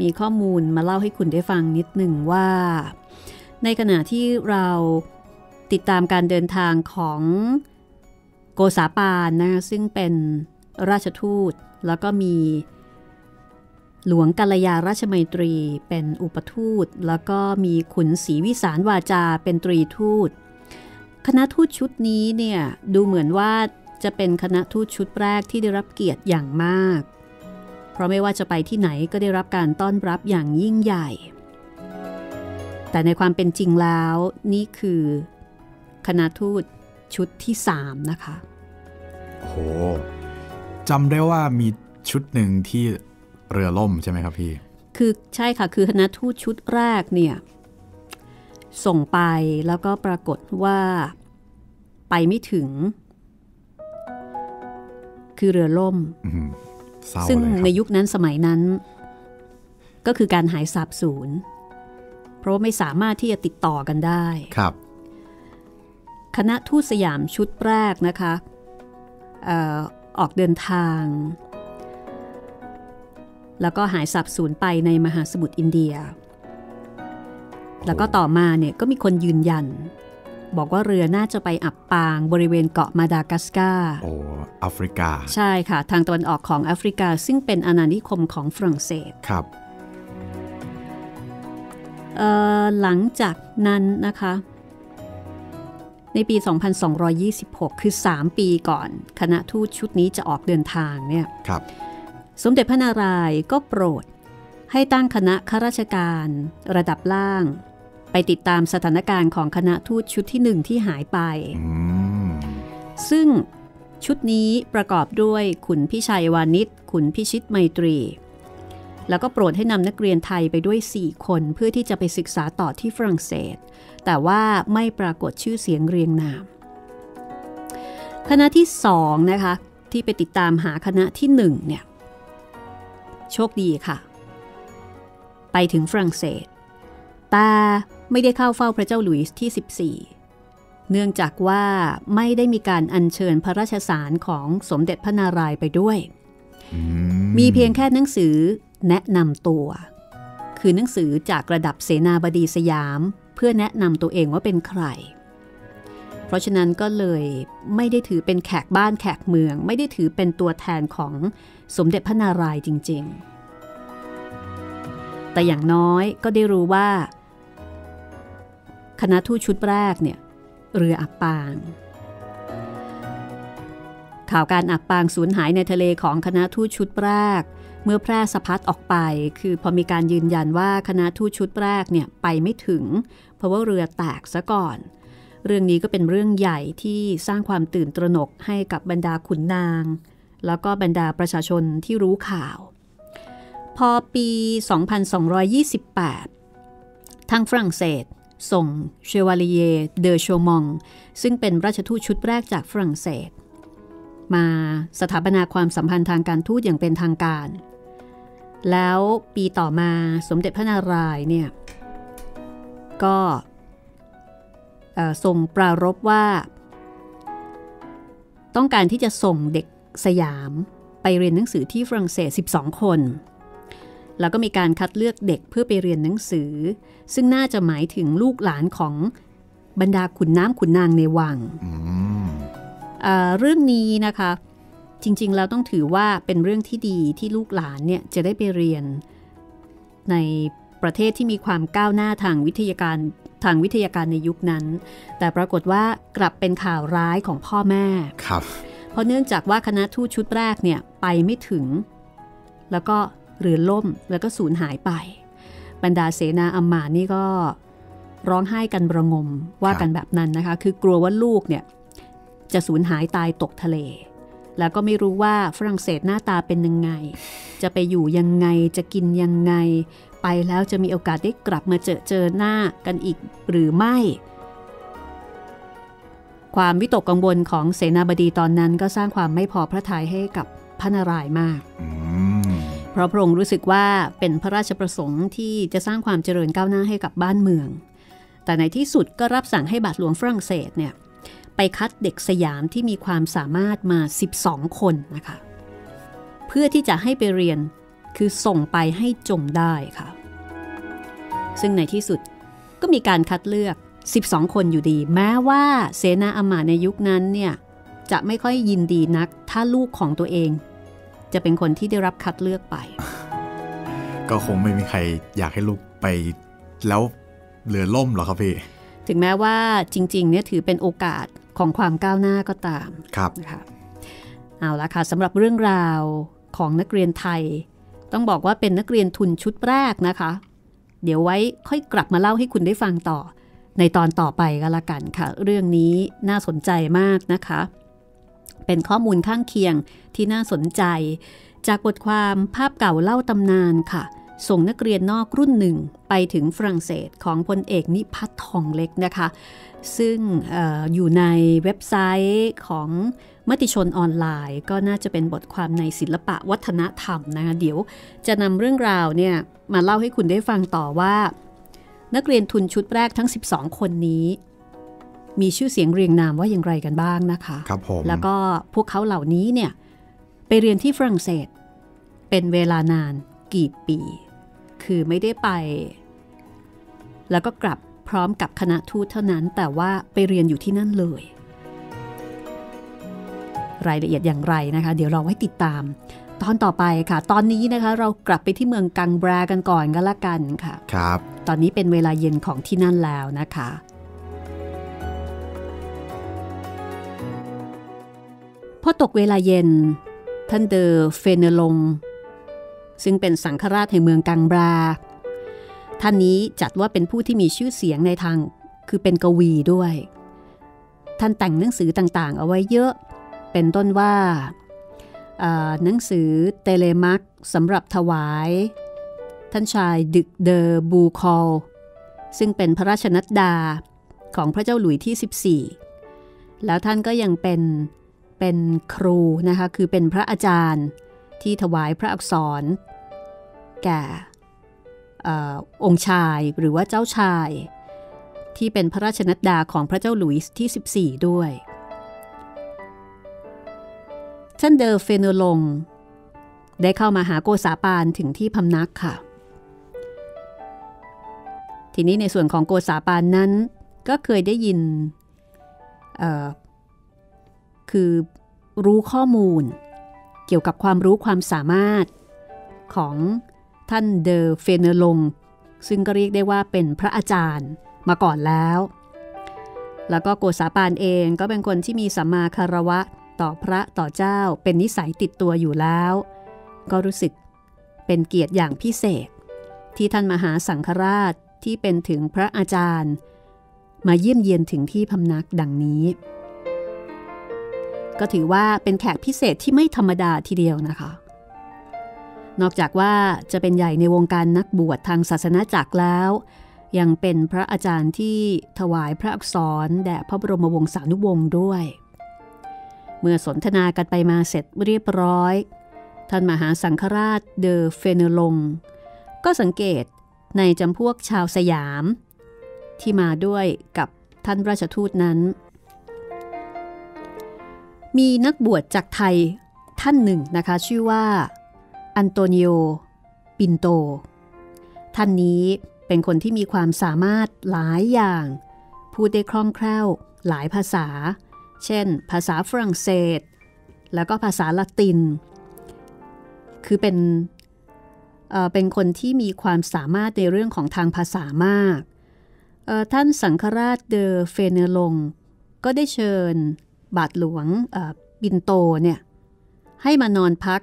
มีข้อมูลมาเล่าให้คุณได้ฟังนิดหนึ่งว่าในขณะที่เราติดตามการเดินทางของโกษาปานนะซึ่งเป็นราชทูตแล้วก็มีหลวงกัลยาราชไมตรีเป็นอุปทูตแล้วก็มีขุนศรีวิสารวาจาเป็นตรีทูตคณะทูตชุดนี้เนี่ยดูเหมือนว่าจะเป็นคณะทูตชุดแรกที่ได้รับเกียรติอย่างมากเพราะไม่ว่าจะไปที่ไหนก็ได้รับการต้อนรับอย่างยิ่งใหญ่แต่ในความเป็นจริงแล้วนี่คือคณะทูตชุดที่3นะคะโอ้โหจำได้ว่ามีชุดหนึ่งที่เรือล่มใช่ไหมครับพี่คือใช่ค่ะคือคณะทูตชุดแรกเนี่ยส่งไปแล้วก็ปรากฏว่า ไปไม่ถึงคือเรือล่มซึ่งในยุคนั้นสมัยนั้นก็คือการหายสาบสูญเพราะไม่สามารถที่จะติดต่อกันได้ครับคณะทูตสยามชุดแรกนะคะออกเดินทางแล้วก็หายสาบสูญไปในมหาสมุทรอินเดียแล้วก็ต่อมาเนี่ยก็มีคนยืนยันบอกว่าเรือน่าจะไปอับปางบริเวณเกาะมาดากัสการ์โอ้แอฟริกาใช่ค่ะทางตะวันออกของแอฟริกาซึ่งเป็นอาณานิคมของฝรั่งเศสครับหลังจากนั้นนะคะในปี2226คือ3ปีก่อนคณะทูตชุดนี้จะออกเดินทางเนี่ยครับสมเด็จพระนารายณ์ก็โปรดให้ตั้งคณะข้าราชการระดับล่างไปติดตามสถานการณ์ของคณะทูตชุดที่1ที่หายไปซึ่งชุดนี้ประกอบด้วยขุนพิชัยวานิชขุนพิชิตไมตรีแล้วก็โปรดให้นำนักเรียนไทยไปด้วย4คนเพื่อที่จะไปศึกษาต่อที่ฝรั่งเศสแต่ว่าไม่ปรากฏชื่อเสียงเรียงนามคณะที่2นะคะที่ไปติดตามหาคณะที่1เนี่ยโชคดีค่ะไปถึงฝรั่งเศสแต่ไม่ได้เข้าเฝ้าพระเจ้าหลุยส์ที่14เนื่องจากว่าไม่ได้มีการอัญเชิญพระราชสารของสมเด็จพระนารายณ์ไปด้วยมีเพียงแค่หนังสือแนะนำตัวคือหนังสือจากระดับเสนาบดีสยามเพื่อแนะนำตัวเองว่าเป็นใครเพราะฉะนั้นก็เลยไม่ได้ถือเป็นแขกบ้านแขกเมืองไม่ได้ถือเป็นตัวแทนของสมเด็จพระนารายณ์จริงๆแต่อย่างน้อยก็ได้รู้ว่าคณะทูตชุดแรกเนี่ยเรืออับปางข่าวการอับปางสูญหายในทะเลของคณะทูตชุดแรกเมื่อแพร่สะพัดออกไปคือพอมีการยืนยันว่าคณะทูตชุดแรกเนี่ยไปไม่ถึงเพราะว่าเรือแตกซะก่อนเรื่องนี้ก็เป็นเรื่องใหญ่ที่สร้างความตื่นตระหนกให้กับบรรดาขุนนางแล้วก็บรรดาประชาชนที่รู้ข่าวพอปี2228ทางฝรั่งเศสส่งเชวาลีเยเดอโชมองซึ่งเป็นราชทูตชุดแรกจากฝรั่งเศสมาสถาปนาความสัมพันธ์ทางการทูตอย่างเป็นทางการแล้วปีต่อมาสมเด็จพระนารายณ์เนี่ยก็ทรงปรารภว่าต้องการที่จะส่งเด็กสยามไปเรียนหนังสือที่ฝรั่งเศส12คนแล้วก็มีการคัดเลือกเด็กเพื่อไปเรียนหนังสือซึ่งน่าจะหมายถึงลูกหลานของบรรดาขุนน้ำขุนนางในวังเรื่องนี้นะคะจริงๆแล้วต้องถือว่าเป็นเรื่องที่ดีที่ลูกหลานเนี่ยจะได้ไปเรียนในประเทศที่มีความก้าวหน้าทางวิทยาการในยุคนั้นแต่ปรากฏว่ากลับเป็นข่าวร้ายของพ่อแม่ครับเพราะเนื่องจากว่าคณะทูตชุดแรกเนี่ยไปไม่ถึงแล้วก็เรือล่มแล้วก็สูญหายไปบรรดาเสนาอำมาตย์นี่ก็ร้องไห้กันระงมว่ากันแบบนั้นนะคะคือกลัวว่าลูกเนี่ยจะสูญหายตายตกทะเลแล้วก็ไม่รู้ว่าฝรั่งเศสหน้าตาเป็นยังไงจะไปอยู่ยังไงจะกินยังไงไปแล้วจะมีโอกาสได้กลับมาเจอหน้ากันอีกหรือไม่ความวิตกกังวลของเสนาบดีตอนนั้นก็สร้างความไม่พอพระทัยให้กับพระนารายณ์มากเพราะพระองค์รู้สึกว่าเป็นพระราชประสงค์ที่จะสร้างความเจริญก้าวหน้าให้กับบ้านเมืองแต่ในที่สุดก็รับสั่งให้บาทหลวงฝรั่งเศสเนี่ยไปคัดเด็กสยามที่มีความสามารถมา12คนนะคะเพื่อที่จะให้ไปเรียนคือส่งไปให้จงได้ค่ะซึ่งในที่สุดก็มีการคัดเลือก12คนอยู่ดีแม้ว่าเสนาอำมาตย์ในยุคนั้นเนี่ยจะไม่ค่อยยินดีนักถ้าลูกของตัวเองจะเป็นคนที่ได้รับคัดเลือกไปก็คงไม่มีใครอยากให้ลูกไปแล้วเรือล่มหรอครับพี่ถึงแม้ว่าจริงๆเนี่ยถือเป็นโอกาสของความก้าวหน้าก็ตามครับนะคะเอาละค่ะสำหรับเรื่องราวของนักเรียนไทยต้องบอกว่าเป็นนักเรียนทุนชุดแรกนะคะเดี๋ยวไว้ค่อยกลับมาเล่าให้คุณได้ฟังต่อในตอนต่อไปก็แล้วกันค่ะเรื่องนี้น่าสนใจมากนะคะเป็นข้อมูลข้างเคียงที่น่าสนใจจากบทความภาพเก่าเล่าตำนานค่ะ ส่งนักเรียนนอกรุ่นหนึ่งไปถึงฝรั่งเศสของพลเอกนิพัฒน์ทองเล็กนะคะซึ่ง อยู่ในเว็บไซต์ของมติชนออนไลน์ก็น่าจะเป็นบทความในศิลปะวัฒนธรรมนะคะเดี๋ยวจะนำเรื่องราวเนี่ยมาเล่าให้คุณได้ฟังต่อว่านักเรียนทุนชุดแรกทั้ง12คนนี้มีชื่อเสียงเรียงนามว่าอย่างไรกันบ้างนะคะครับผมแล้วก็พวกเขาเหล่านี้เนี่ยไปเรียนที่ฝรั่งเศสเป็นเวลานานกี่ปีคือไม่ได้ไปแล้วก็กลับพร้อมกับคณะทูตเท่านั้นแต่ว่าไปเรียนอยู่ที่นั่นเลยรายละเอียดอย่างไรนะคะเดี๋ยวเราไว้ติดตามตอนต่อไปค่ะตอนนี้นะคะเรากลับไปที่เมืองกังแบรกันก่อนก็แล้วกันค่ะครับตอนนี้เป็นเวลาเย็นของที่นั่นแล้วนะคะพอตกเวลาเย็นท่านเดอเฟเนลงซึ่งเป็นสังฆราชแห่งเมืองกังแบรท่านนี้จัดว่าเป็นผู้ที่มีชื่อเสียงในทางคือเป็นกวีด้วยท่านแต่งหนังสือต่างๆเอาไว้เยอะเป็นต้นว่าหนังสือเตเลมัคสำหรับถวายท่านชายดึกเดอบูคอลซึ่งเป็นพระราชนัดดาของพระเจ้าหลุยที่14แล้วท่านก็ยังเป็นครูนะคะคือเป็นพระอาจารย์ที่ถวายพระอักษรแก่องค์ชายหรือว่าเจ้าชายที่เป็นพระราชนัดดาของพระเจ้าหลุยที่14ด้วยท่านเดอเฟโนลงได้เข้ามาหาโกษาปานถึงที่พำนักค่ะทีนี้ในส่วนของโกษาปานนั้นก็เคยได้ยินคือรู้ข้อมูลเกี่ยวกับความรู้ความสามารถของท่านเดอเฟโนลงซึ่งก็เรียกได้ว่าเป็นพระอาจารย์มาก่อนแล้วก็โกษาปานเองก็เป็นคนที่มีสัมมาคารวะต่อพระต่อเจ้าเป็นนิสัยติดตัวอยู่แล้วก็รู้สึกเป็นเกียรติอย่างพิเศษที่ท่านมหาสังฆราชที่เป็นถึงพระอาจารย์มาเยี่ยมเยียนถึงที่พำนักดังนี้ก็ถือว่าเป็นแขกพิเศษที่ไม่ธรรมดาทีเดียวนะคะนอกจากว่าจะเป็นใหญ่ในวงการนักบวชทางศาสนาจักรแล้วยังเป็นพระอาจารย์ที่ถวายพระอักษรแด่พระบรมวงศานุวงศ์ด้วยเมื่อสนทนากันไปมาเสร็จเรียบร้อยท่านมหาสังฆราชเดอเฟเนลงก็สังเกตในจำพวกชาวสยามที่มาด้วยกับท่านราชทูตนั้นมีนักบวชจากไทยท่านหนึ่งนะคะชื่อว่าอันโตนิโอปินโตท่านนี้เป็นคนที่มีความสามารถหลายอย่างพูดได้คล่องแคล่วหลายภาษาเช่นภาษาฝรั่งเศสแล้วก็ภาษาละตินคือเป็นคนที่มีความสามารถในเรื่องของทางภาษามากท่านสังฆราชเดอเฟเนลงก็ได้เชิญบาทหลวงปินโตเนี่ยให้มานอนพัก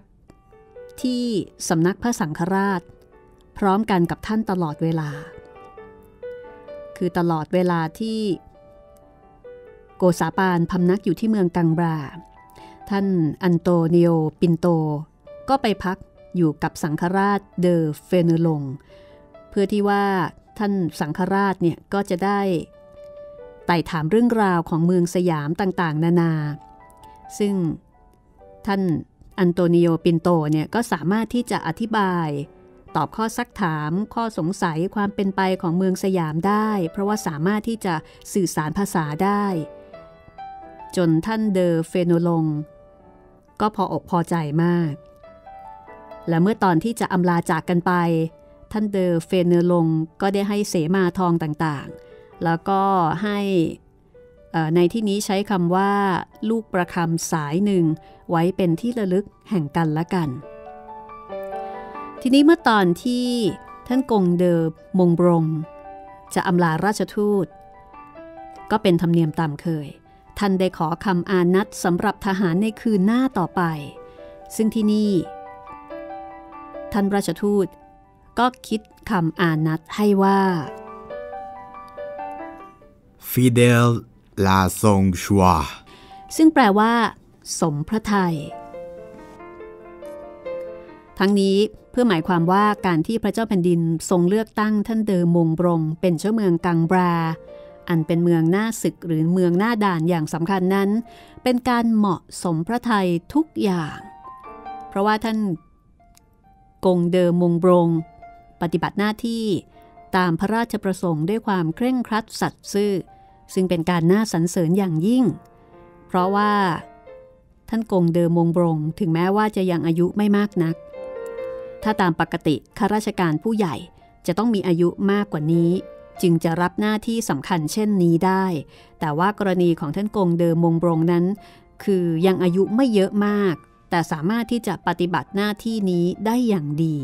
ที่สำนักพระสังฆราชพร้อมกันกับท่านตลอดเวลาคือตลอดเวลาที่โกษาปานพำนักอยู่ที่เมืองกังบราท่านอันโตนิโอปินโตก็ไปพักอยู่กับสังฆราชเดอเฟเนลงเพื่อที่ว่าท่านสังฆราชเนี่ยก็จะได้ไต่ถามเรื่องราวของเมืองสยามต่างๆนานาซึ่งท่านอันโตนิโอปินโตเนี่ยก็สามารถที่จะอธิบายตอบข้อซักถามข้อสงสัยความเป็นไปของเมืองสยามได้เพราะว่าสามารถที่จะสื่อสารภาษาได้จนท่านเดอเฟโนลงก็พออกพอใจมากและเมื่อตอนที่จะอำลาจากกันไปท่านเดอเฟโนลงก็ได้ให้เสมาทองต่างๆแล้วก็ให้ในที่นี้ใช้คำว่าลูกประคำสายหนึ่งไว้เป็นที่ระลึกแห่งกันและกันทีนี้เมื่อตอนที่ท่านกงเดอมงบรงจะอำลาราชทูตก็เป็นธรรมเนียมตามเคยท่านได้ขอคำอานัตสำหรับทหารในคืนหน้าต่อไปซึ่งที่นี่ท่านราชทูตก็คิดคำอานัตให้ว่า Fidel la song chua ซึ่งแปลว่าสมพระทัย ทั้งนี้เพื่อหมายความว่าการที่พระเจ้าแผ่นดินทรงเลือกตั้งท่านเดอมงบรงเป็นเจ้าเมืองกังบราอันเป็นเมืองหน้าศึกหรือเมืองหน้าด่านอย่างสำคัญนั้นเป็นการเหมาะสมพระทัยทุกอย่างเพราะว่าท่านกงเดอมงบรงปฏิบัติหน้าที่ตามพระราชประสงค์ด้วยความเคร่งครัดสัตย์ซื่อซึ่งเป็นการน่าสรรเสริญอย่างยิ่งเพราะว่าท่านกงเดอมงบรงถึงแม้ว่าจะยังอายุไม่มากนักถ้าตามปกติข้าราชการผู้ใหญ่จะต้องมีอายุมากกว่านี้จึงจะรับหน้าที่สำคัญเช่นนี้ได้แต่ว่ากรณีของท่านกงเดอมงบรงนั้นคือยังอายุไม่เยอะมากแต่สามารถที่จะปฏิบัติหน้าที่นี้ได้อย่างดี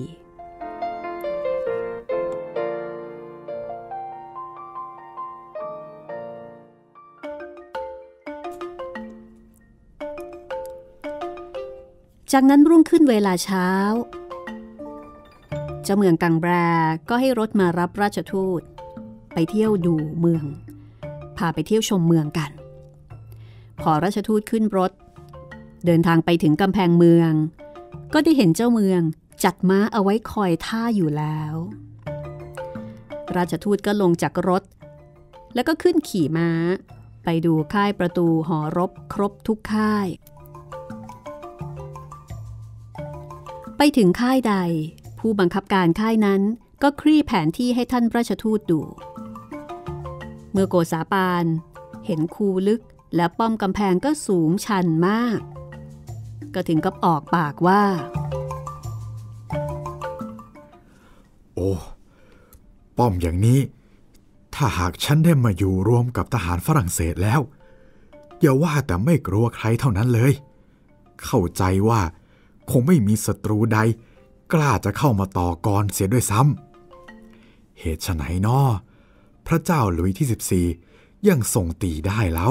จากนั้นรุ่งขึ้นเวลาเช้าเจ้าเมืองกังแบรก็ให้รถมารับราชทูตไปเที่ยวดูเมืองพาไปเที่ยวชมเมืองกันพอราชทูตขึ้นรถเดินทางไปถึงกำแพงเมืองก็ได้เห็นเจ้าเมืองจัดม้าเอาไว้คอยท่าอยู่แล้วราชทูตก็ลงจากรถแล้วก็ขึ้นขี่ม้าไปดูค่ายประตูหอรบครบทุกค่ายไปถึงค่ายใดผู้บังคับการค่ายนั้นก็คลี่แผนที่ให้ท่านราชทูตดูเมื่อโกษาปานเห็นคูลึกและป้อมกำแพงก็สูงชันมากก็ถึงกับออกปากว่าโอ้ป้อมอย่างนี้ถ้าหากฉันได้มาอยู่รวมกับทหารฝรั่งเศสแล้วอย่าว่าแต่ไม่กลัวใครเท่านั้นเลยเข้าใจว่าคงไม่มีศัตรูใดกล้าจะเข้ามาต่อกรเสียด้วยซ้ำเหตุไฉนน้อพระเจ้าหลุยที่ 14ยังทรงตีได้เล่า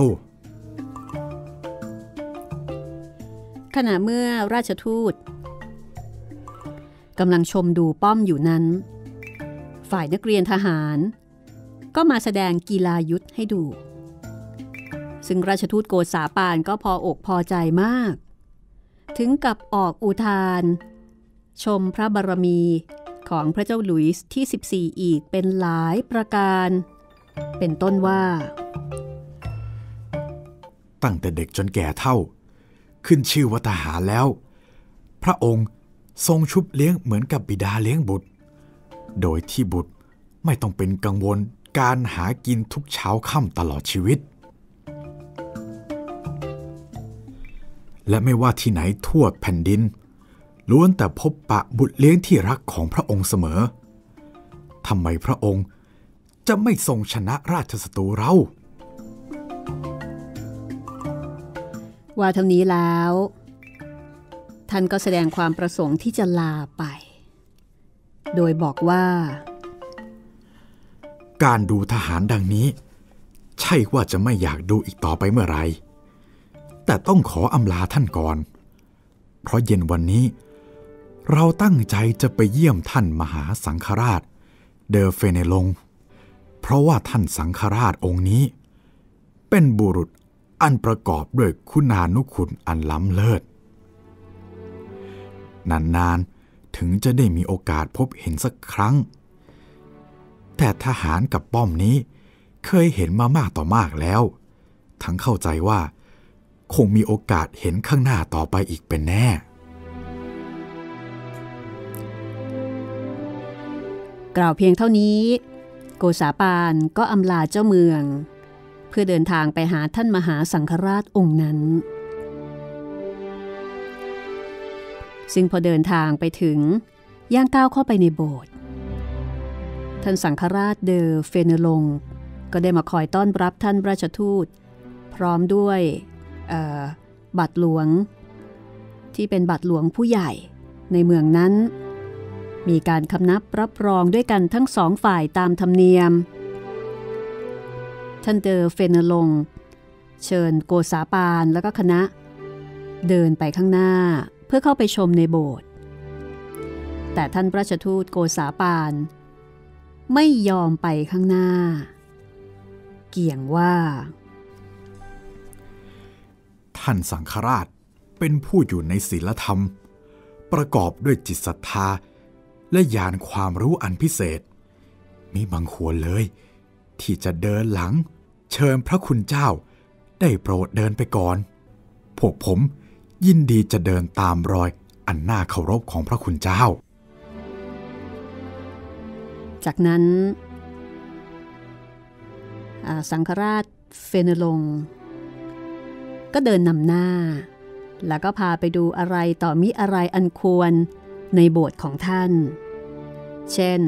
ขณะเมื่อราชทูตกำลังชมดูป้อมอยู่นั้นฝ่ายนักเรียนทหารก็มาแสดงกีฬายุทธให้ดูซึ่งราชทูตโกษาปานก็พออกพอใจมากถึงกับออกอุทานชมพระบารมีของพระเจ้าหลุยส์ที่ 14อีกเป็นหลายประการเป็นต้นว่าตั้งแต่เด็กจนแก่เฒ่าขึ้นชื่อว่าทหารแล้วพระองค์ทรงชุบเลี้ยงเหมือนกับบิดาเลี้ยงบุตรโดยที่บุตรไม่ต้องเป็นกังวลการหากินทุกเช้าค่ำตลอดชีวิตและไม่ว่าที่ไหนทั่วแผ่นดินล้วนแต่พบปะบุตรเลี้ยงที่รักของพระองค์เสมอทำไมพระองค์จะไม่ทรงชนะราชศัตรูเราว่าเท่านี้แล้วท่านก็แสดงความประสงค์ที่จะลาไปโดยบอกว่าการดูทหารดังนี้ใช่ว่าจะไม่อยากดูอีกต่อไปเมื่อไหร่แต่ต้องขออำลาท่านก่อนเพราะเย็นวันนี้เราตั้งใจจะไปเยี่ยมท่านมหาสังฆราชเดอเฟเนลงเพราะว่าท่านสังฆราชองค์นี้เป็นบุรุษอันประกอบด้วยคุณานุคุณอันล้ำเลิศนานๆถึงจะได้มีโอกาสพบเห็นสักครั้งแต่ทหารกับป้อมนี้เคยเห็นมามากต่อมากแล้วทั้งเข้าใจว่าคงมีโอกาสเห็นข้างหน้าต่อไปอีกเป็นแน่กล่าวเพียงเท่านี้โกษาปานก็อำลาเจ้าเมืองเพื่อเดินทางไปหาท่านมหาสังฆราชองค์นั้นซึ่งพอเดินทางไปถึงย่างก้าวเข้าไปในโบสถ์ท่านสังฆราชเดอเฟเนลงก็ได้มาคอยต้อนรับท่านราชทูตพร้อมด้วยบัตรหลวงที่เป็นบัตรหลวงผู้ใหญ่ในเมืองนั้นมีการคำนับรับรองด้วยกันทั้งสองฝ่ายตามธรรมเนียมท่านเดอเฟเนลงเชิญโกษาปานแล้วก็คณะเดินไปข้างหน้าเพื่อเข้าไปชมในโบสถ์แต่ท่านราชทูตโกษาปานไม่ยอมไปข้างหน้าเกี่ยงว่าท่านสังฆราชเป็นผู้อยู่ในศีลธรรม ประกอบด้วยจิตศรัทธาและญาณความรู้อันพิเศษมิบังควรเลยที่จะเดินหลังเชิญพระคุณเจ้าได้โปรดเดินไปก่อนพวกผมยินดีจะเดินตามรอยอันน่าเคารพของพระคุณเจ้าจากนั้นสังฆราชเฟเนลงก็เดินนำหน้าแล้วก็พาไปดูอะไรต่อมิอะไรอันควรในโบสถ์ของท่านเช่น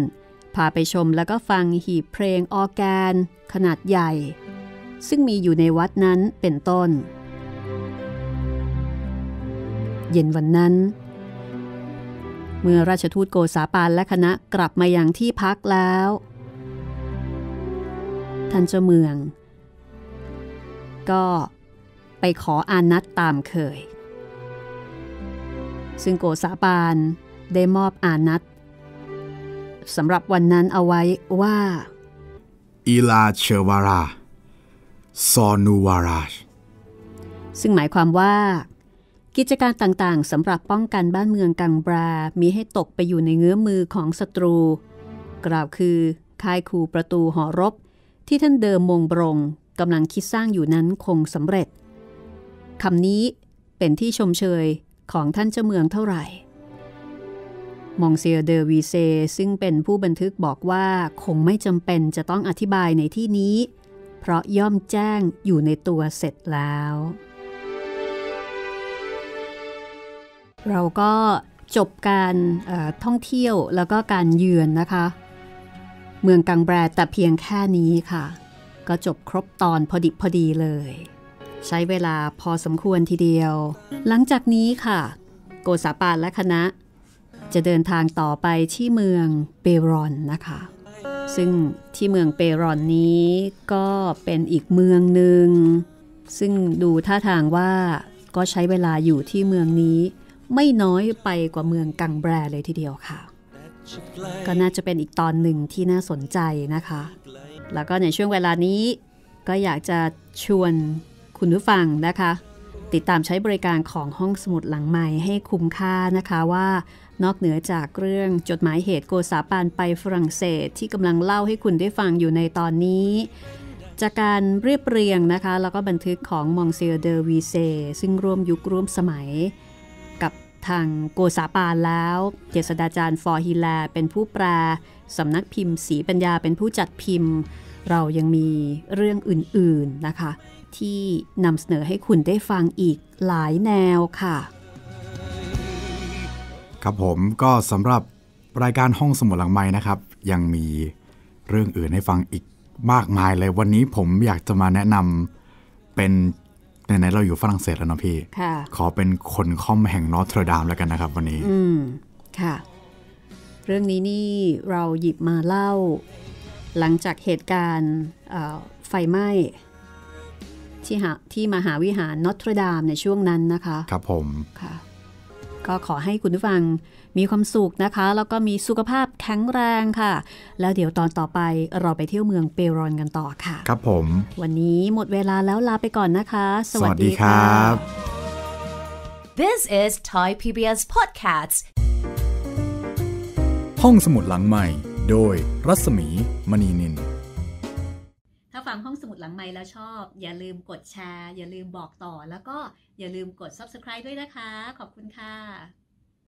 พาไปชมแล้วก็ฟังหีบเพลงออร์แกนขนาดใหญ่ซึ่งมีอยู่ในวัดนั้นเป็นต้นเย็นวันนั้นเมื่อราชทูตโกษาปานและคณะกลับมายังที่พักแล้วท่านเจ้าเมืองก็ไปขออานัตตามเคยซึ่งโกษาปานได้มอบอานัตสำหรับวันนั้นเอาไว้ว่าอิลาเชวาราซอนูวาราชซึ่งหมายความว่ากิจการต่างๆสำหรับป้องกันบ้านเมืองกังบรามีให้ตกไปอยู่ในเงื้อมือของศัตรูกล่าวคือค่ายคูประตูหอรบที่ท่านเดิมมงบรงกำลังคิดสร้างอยู่นั้นคงสำเร็จคำนี้เป็นที่ชมเชยของท่านเจ้าเมืองเท่าไหร่มองเซียเดอวีเซซึ่งเป็นผู้บันทึกบอกว่าคงไม่จำเป็นจะต้องอธิบายในที่นี้เพราะย่อมแจ้งอยู่ในตัวเสร็จแล้วเราก็จบการท่องเที่ยวแล้วก็การเยือนนะคะเมืองกังแบรแต่เพียงแค่นี้ค่ะก็จบครบตอนพอดิบพอดีเลยใช้เวลาพอสมควรทีเดียวหลังจากนี้ค่ะโกษาปานและคณะจะเดินทางต่อไปที่เมืองเปรอนนะคะซึ่งที่เมืองเปรอนนี้ก็เป็นอีกเมืองหนึ่งซึ่งดูท่าทางว่าก็ใช้เวลาอยู่ที่เมืองนี้ไม่น้อยไปกว่าเมืองกังแบรเลยทีเดียวค่ะก็น่าจะเป็นอีกตอนหนึ่งที่น่าสนใจนะคะแล้วก็ในช่วงเวลานี้ก็อยากจะชวนคุณผู้ฟังนะคะติดตามใช้บริการของห้องสมุดหลังใหม่ให้คุ้มค่านะคะว่านอกเหนือจากเรื่องจดหมายเหตุโกษาปานไปฝรั่งเศสที่กำลังเล่าให้คุณได้ฟังอยู่ในตอนนี้จากการเรียบเรียงนะคะแล้วก็บันทึกของมองเซียเดอวีเซซึ่งร่วมยุคร่วมสมัยกับทางโกษาปานแล้วเจษฎาจารย์ฟอร์ฮิลาเป็นผู้แปลสำนักพิมพ์ศรีปัญญาเป็นผู้จัดพิมพ์เรายังมีเรื่องอื่นๆนะคะที่นำเสนอให้คุณได้ฟังอีกหลายแนวค่ะครับผมก็สำหรับรายการห้องสมุดหลังไมค์นะครับยังมีเรื่องอื่นให้ฟังอีกมากมายเลยวันนี้ผมอยากจะมาแนะนำเป็นไหนๆเราอยู่ฝรั่งเศสแล้วเนาะพี่ขอเป็นคนค่อมแห่งนอตเทอร์ดามแล้วกันนะครับวันนี้ค่ะเรื่องนี้นี่เราหยิบมาเล่าหลังจากเหตุการณ์ไฟไหม้ที่มหาวิหารนอตเทอร์ดามในช่วงนั้นนะคะครับผมค่ะก็ขอให้คุณผู้ฟังมีความสุขนะคะแล้วก็มีสุขภาพแข็งแรงค่ะแล้วเดี๋ยวตอนต่อไปเราไปเที่ยวเมืองเปรอนกันต่อค่ะครับผมวันนี้หมดเวลาแล้วลาไปก่อนนะคะสวัสดีครับ This is Thai PBS Podcast ห้องสมุดหลังใหม่โดยรัศมีมณีนินถ้าฟังห้องสมุดหลังไมค์แล้วชอบอย่าลืมกดแชร์อย่าลืมบอกต่อแล้วก็อย่าลืมกด Subscribe ด้วยนะคะขอบคุณค่ะ